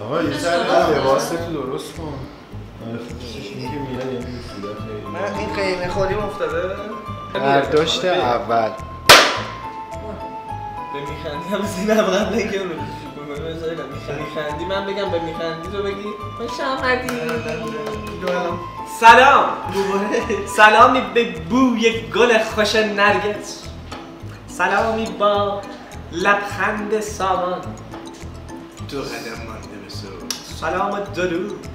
Ama inizialmente le vostre loro sono من این قیمه خالی مفتده برداشت اول به میخندی هم زینم قبل اینکه اونو میخندی من بگم به میخندی تو بگی خوش آمدی سلام سلامی به بوی گل خوش نرگس سلامی با لبخند سامان دو قدم مانده به صبح سلام و درود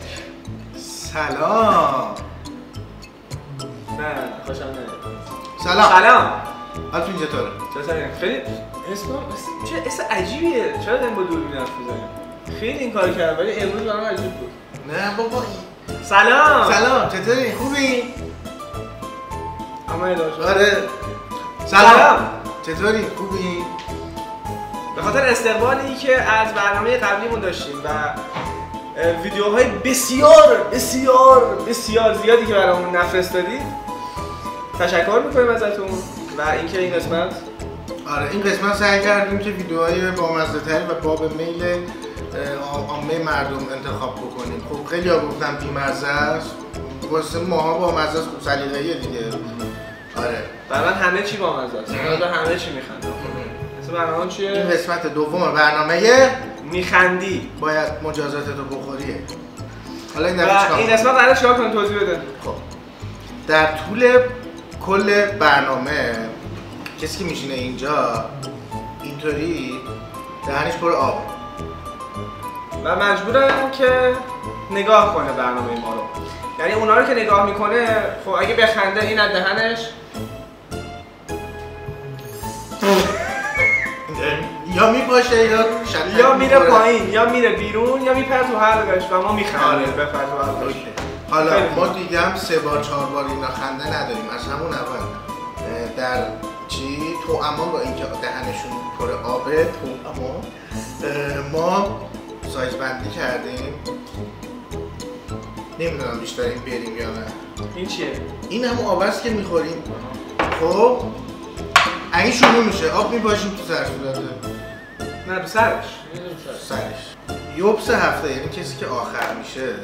سلام نه خوشم نمیاد سلام سلام حالتون چطوره؟ چطوره؟ خیلی چه اسم عجیبیه چرا داریم با دوربین حرف میزنیم خیلی این کارو کردم ولی امروز برام عجیب بود نه بابا سلام سلام چطوری؟ خوبی؟ اما اداشت آره سلام چطوری؟ خوبی؟ به خاطر استقبالی که از برنامه قبلیمون داشتیم و ویدیوهای بسیار بسیار بسیار زیادی که برامون نفرستادید تشکر میکنیم ازتون و اینکه این قسمت آره این قسمت سعی کردیم که ویدیوهای بامزه‌تری و باب میل عامه مردم انتخاب بکنیم خب خیلی ها گفتم بی‌مزه است واسه ماها بامزه است خوب سلیقه‌ایه دیگه آره برای من همه چی بامزه است من همه چی میخندم مثل برنامه چیه این قسمت دوم برنامه میخندی باید مجازاتتو بخوریه حالا این دفعه چیکار این قسمت قراره چیکار کنیم توضیح بده خب در طول کل برنامه کسی که میشینه اینجا اینطوری دهنش پر آب و مجبورم که نگاه کنه برنامه ما رو یعنی اونا رو که نگاه میکنه خب اگه بخنده این از دهنش یا میپاشه یا میره پایین یا میره بیرون یا میپره تو حلقش و ما میخندیم بفرد تو حلقش حالا ما دیگه هم 3 بار 4 بار اینا خنده نداریم از همون اول در چی تو اما با اینکه دهنشون پر آبه تو اما ما سایز بندی کردیم نمیدونم بیشتر این بریم یا نه این چیه؟ این همون آب است که میخوریم خب اگه شروع میشه آب میپاشیم تو سرش بوده نه تو سرش سرش یوبس هفته یعنی کسی که آخر میشه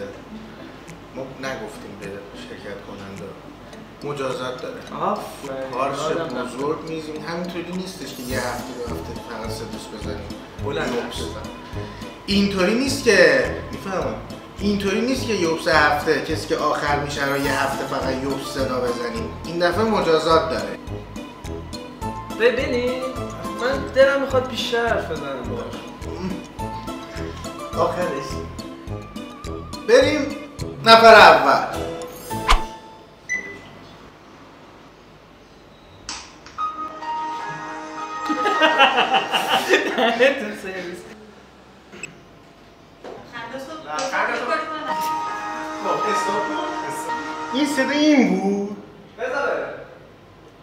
ما نگفتیم به شرکت کننده مجازات داره پارش بزرگ میزیم همینطوری نیستش که یه هفته دو هفته فقط سدوس بزنیم بلند اینطوری نیست که میفهمم اینطوری نیست که یوبس هفته کسی که آخر میشه رو یه هفته فقط یوبس صدا بزنیم این دفعه مجازات داره ببینید من دلم میخواد بیشتر حرف بزنم باهاش آخرش بریم نفر اول این صدا این بود بذاره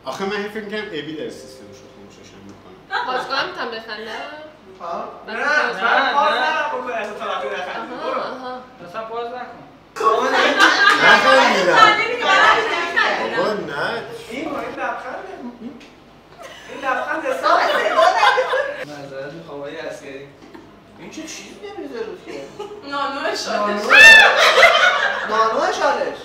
آخه من فکر میکنم ابی در سیستمش رو خاموششم میکنم بازگاه میتونم بخندم؟ نه نه نه پاس نکن بکنم اصلا طبقی نخندی برو اصلا پاس نکن نخندیدم بابا نه این لبخنده این لبخنده ساعت مذارت میخوام های عسکری این چه چیز نمیزه روز که نانوه شالش نانوه شالش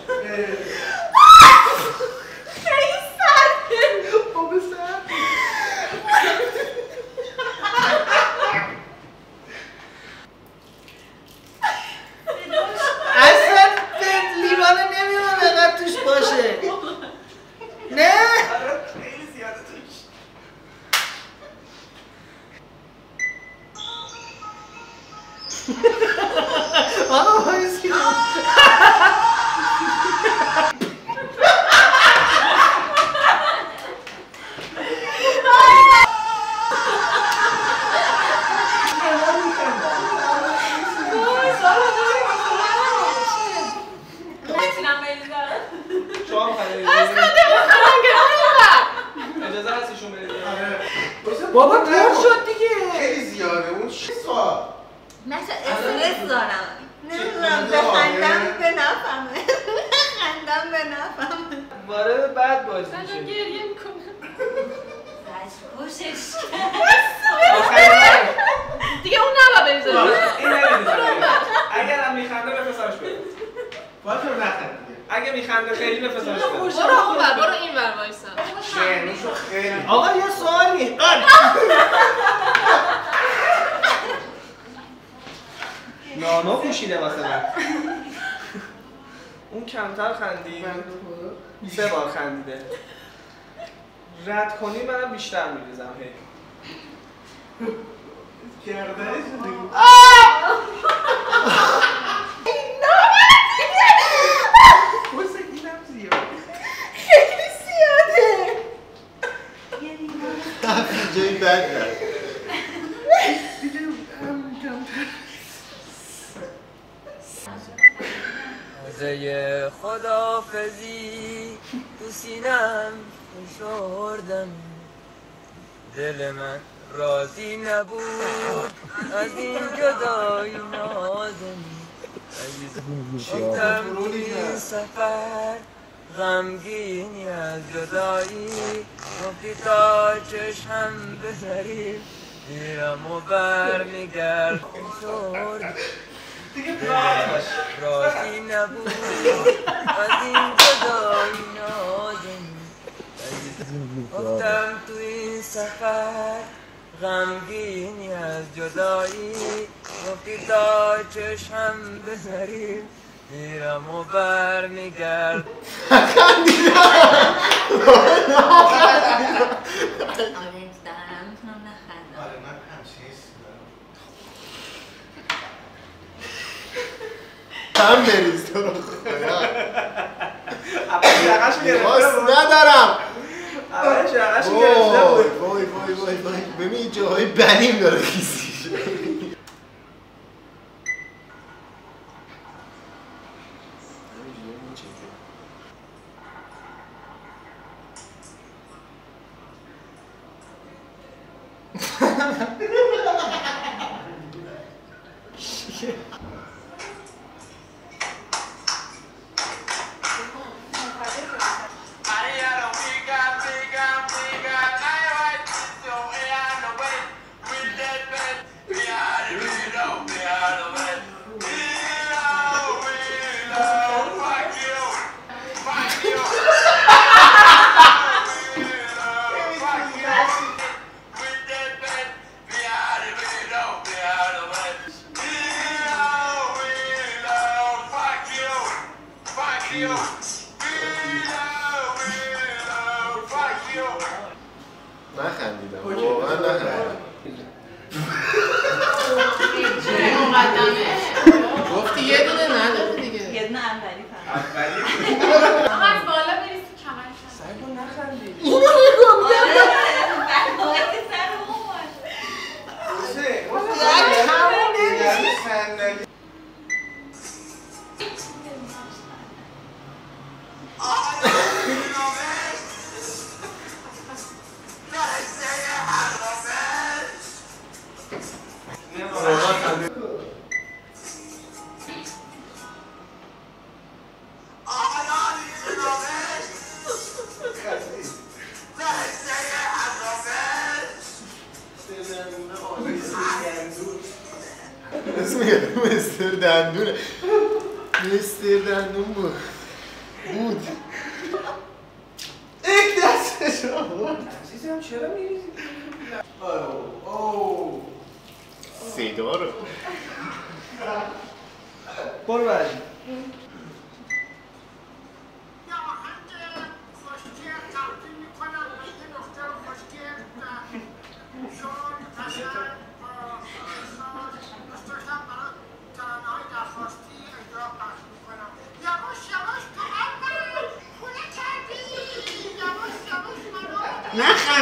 بابا دور شد دیگه خیلی زیاده اون چیزا من استرس دارم نمیدونم بخندم به نفهمه بخندم به نفهمه وارد بعد بازی میشه من گریه میکنم خوشش کرد دیگه اون نبا بریزه این نبا میخنده خیلی نفس داشت. برو اون ور، برو این ور وایسا. شعرشو خیلی. آقا یه سوالی. نانا پوشیده مثلا. اون کمتر خندید. سه بار خندیده. رد کنی منم بیشتر میریزم هی. گردنش دیگه. خدافزی تو سینم فشردم، دل من راضی نبود از این جدایی نازم. شدم این سفر غمگینی از جدایی، گفتی تا چشم بذاری دیرم و برمیگرد فشردم، راضی نبود از این جدایی نازم. گفتم تو این سفر غمگینی از جدایی، گفتی تا چشم بذاری دیرم و برمیگرد. هم بریز تو رو خدا باست ندارم. بای بای بای بای ببین جاهای بنیم داره کسی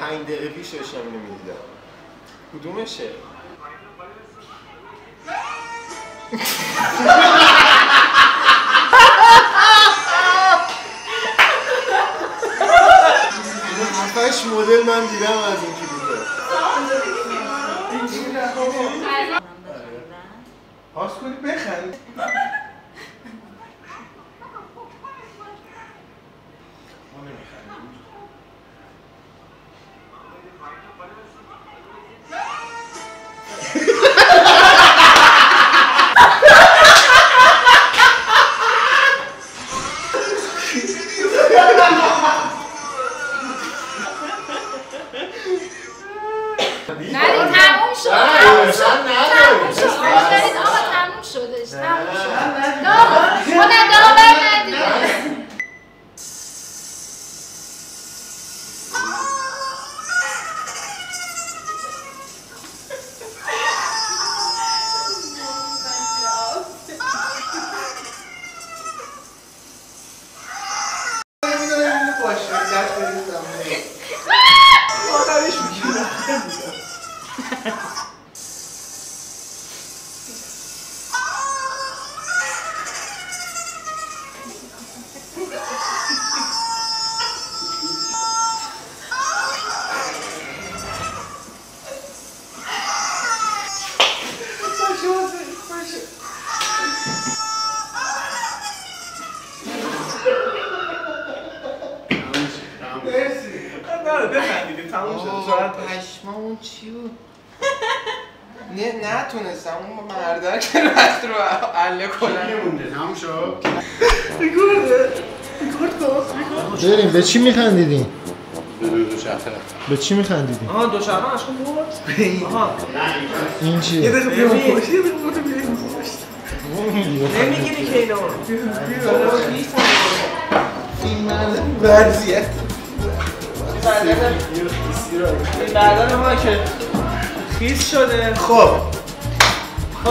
5 دقیقه پیش داشتم اینو میدیدم. کدومشه؟ هفتش مدل من دیدم از این کلیپه. این کلیپه بابا پاس کنی بخند. نتونستم اون مردر که رست رو عله کنم چی میمونده؟ تموم شد؟ ریکورد کن بریم. به چی میخندیدیم؟ به دوچرخه. به چی میخندیدیم؟ آها دوچرخه اشکو بود؟ آها این چیه؟ یه دقیقه بیرون پشت یه دقیقه بودو بیرون پشت نمیگیری که اینا این مردم برزیت این مردم ما که خیس شده. خب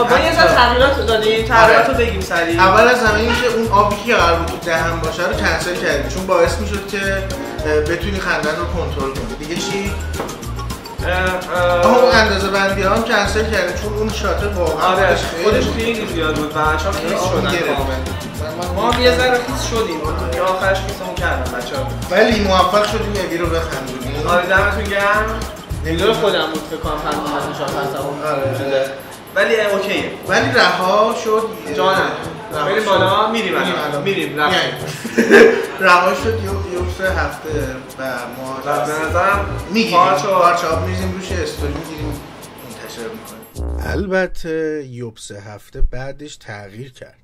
ما یه سر تغییرات دادیم. تغییرات رو بگیم سریع. اول از همه اینکه اون آبی که قرار بود تو دهن باشه رو کنسل کردیم چون باعث میشد که بتونی خندن رو کنترل کنی. دیگه چی؟ اون اندازه بندی ها هم کنسل کردیم چون اون شاته واقعا خودش خیلی زیاد بود و بچه‌ها خیس شدن. ما هم یه ذره خیس شدیم. یا آخرش خیسمون کردن بچه‌ها. ولی موفق شدیم یه ویرو بخندونیم. آره دمتون گرم. نمیدونم خودم بود فکر کنم فقط ولی اوکیه. ولی رها شد جانم. بریم بالا میریم رها. رها شد یه سه هفته و ما به نظرم میگیم پارچاب میزیم روش استوری میگیریم منتشر میکنیم. البته یوب سه هفته بعدش تغییر کرد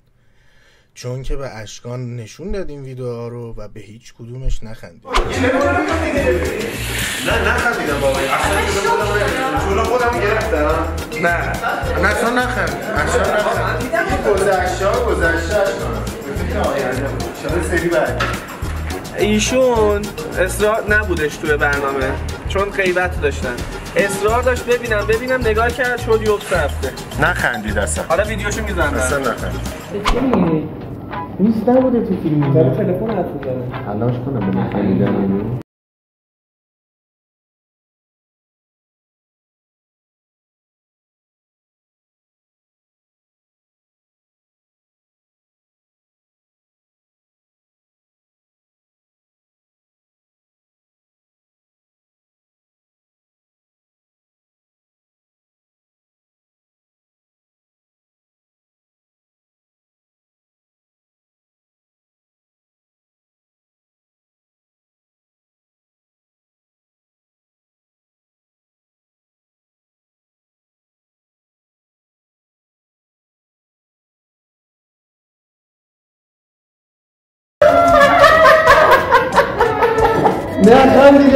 چون که به اشکان نشون دادیم ویدیوها رو و به هیچ کدومش نخندید. نه نخندیدم بابا. اصلا خودم گرفتم. نه اصلا نخندیدم. گذشته شده سری بعد. ایشون اصرار نبودش توی برنامه چون غیبت داشتن. اصرار داشت ببینم نگاه کرد شد یوب رفته. نخندید اصلا. حالا ویدیوشو میذارم. اصلا نخندید. نیست نبوده تو فیلمی داره تلفن حرف میزنه حلاش کنم به نخندیدن اینو نخندیدم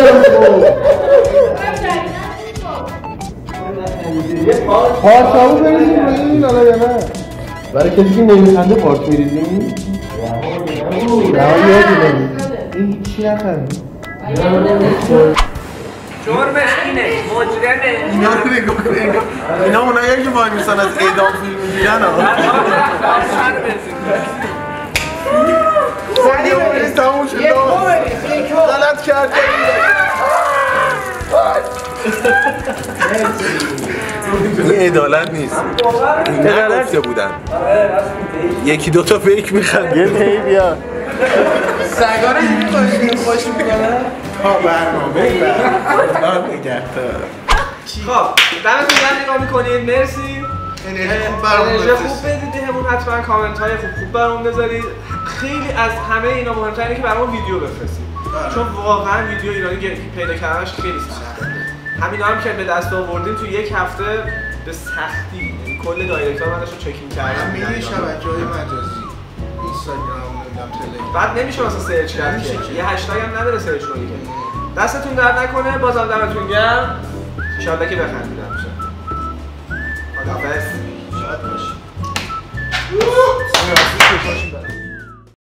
تو پارچابو بریزیم روی این حالا یا نه برای کسی که نمیخنده پارچ میریزیم رها یادی داریم این هیچی نخندیم جرمش اینه مجرمه اینا رو نگاه کنیم اینا اونایی که وای میسن از اعدام فیلم میگیرن آقا زنی تموم شد غلط کردی این عدالت نیست نگفته بودن یکی دو تا فیک میخند یه تیپ یا سگا رو می‌کشی خوش می‌کنه ها برنامه برنامه خب دمتون گرم نگاه می‌کنید مرسی انرژی خوب بدید همون حتما کامنت های خوب برام بذارید خیلی از همه اینا مهم‌تر اینه که برام ویدیو بفرستید چون واقعا ویدیو ایرانی پیدا کردنش خیلی سخته همینا هم که به دست آوردیم تو یک هفته به سختی کل دایرکت‌ها من داشتم چک می‌کردم می‌دونی شبکه‌های مجازی اینستاگرام بعد نمیشه مثلا سرچ کرد که یه هشتگ هم نداره سرچ کنی که دستتون درد نکنه بازم دمتون گرم انشالله که بخندیدم میشه خداحافظ شاید باشه